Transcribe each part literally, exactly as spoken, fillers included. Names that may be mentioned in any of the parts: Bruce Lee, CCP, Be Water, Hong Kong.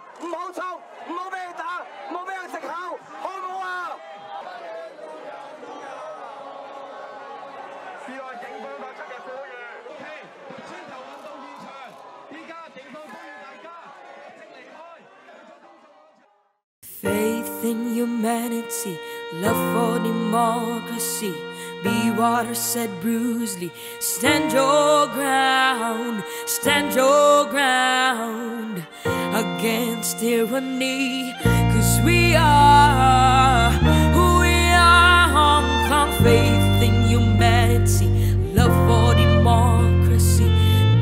啊！唔好衝，唔好俾佢打，唔好俾佢食口，好唔好啊？市內警方發出嘅呼籲，街頭運動現場，依家警方呼籲大家即離開，退出公眾廣場。Faith in humanity, love for democracy. Be water, said Bruce Lee. Stand your ground, stand your ground against tyranny. Cause we are who we are, Hong Kong. Faith in humanity, love for democracy.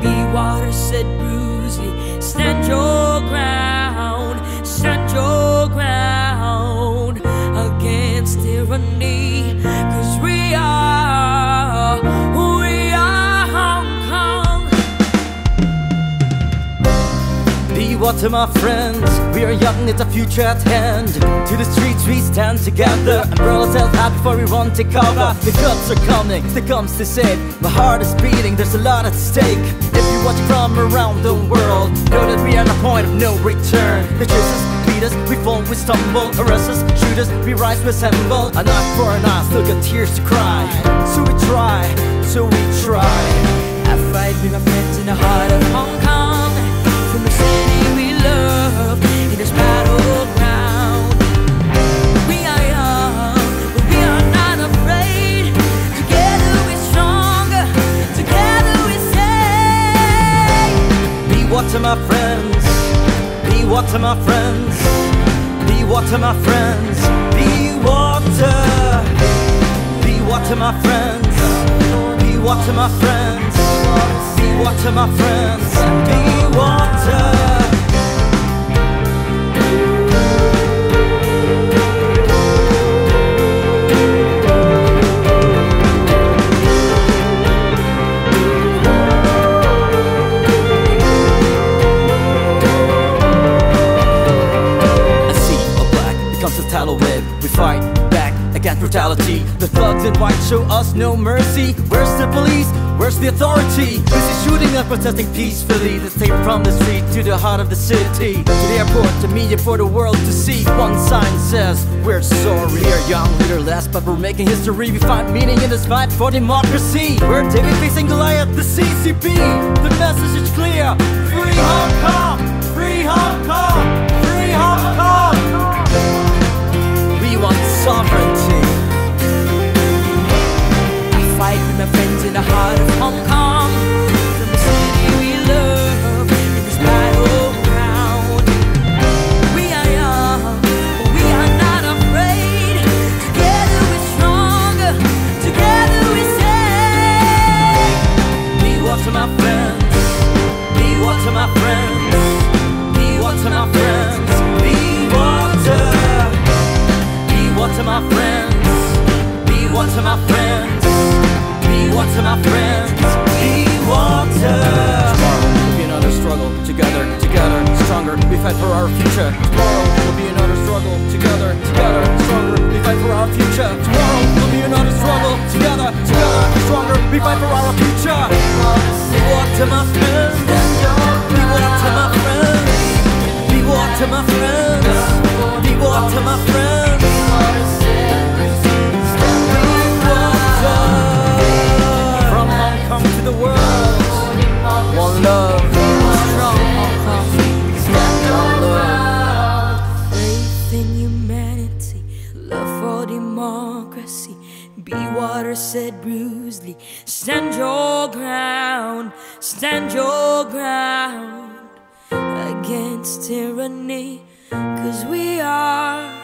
Be water, said Bruce Lee. Stand your ground, stand your ground against tyranny. Cause we We are, we are Hong Kong. Be water, my friends. We are young, it's our future at hand. To the streets we stand together and roll ourselves out before we run to cover. The cops are coming, the guns to save. My heart is beating, there's a lot at stake. If you're watching from around the world, know that we are at a point of no return. They choose us, beat us, we fall, we stumble. Harass us, shoot us, we rise, we assemble. An eye for an eye, still got tears to cry. So we try, so we try. I fight with my friends in the heart of Hong Kong. From the city we love, this battleground. We are young, but we are not afraid. Together we're stronger, together we say. Be water, my friends. Be water, my friends. Be water, my friends. Be water. Be water, my friends. Be water, my friends. Be water, my friends. Be water. Brutality, the thugs in white show us no mercy. Where's the police? Where's the authority? Busy shooting and protesting peacefully. Let's take it from the street to the heart of the city, to the airport, to media for the world to see. One sign says we're sorry. We are young, we are less, but we're making history. We find meaning in this fight for democracy. We're David facing Goliath, the C C P. The message is clear: free Hong Kong, free Hong Kong, free Hong Kong. We want sovereignty. Fight with my friends in the heart of Hong Kong. From the city we love, in this battleground. We are young, but we are not afraid. Together we're stronger, together we say. Be water, my friends. Be water, my friends. Be water, my friends. Be water. Be water, my friends. Be water, my friends. Be water, my friends. Be water. Tomorrow will be another struggle. Together, together, stronger. We fight for our future. Tomorrow will be another struggle. Together, together, stronger. We fight for our future. Tomorrow will be another struggle. Together, together, stronger. We fight for our future. Be water, my friends. Be water, my friends. Be water, my friends. Be water, my friends. To the world, one love, strong Hong Kong, strong love. Faith in humanity, love for democracy. Be water, said Bruce Lee. Stand your ground, stand your ground against tyranny. Cause we are.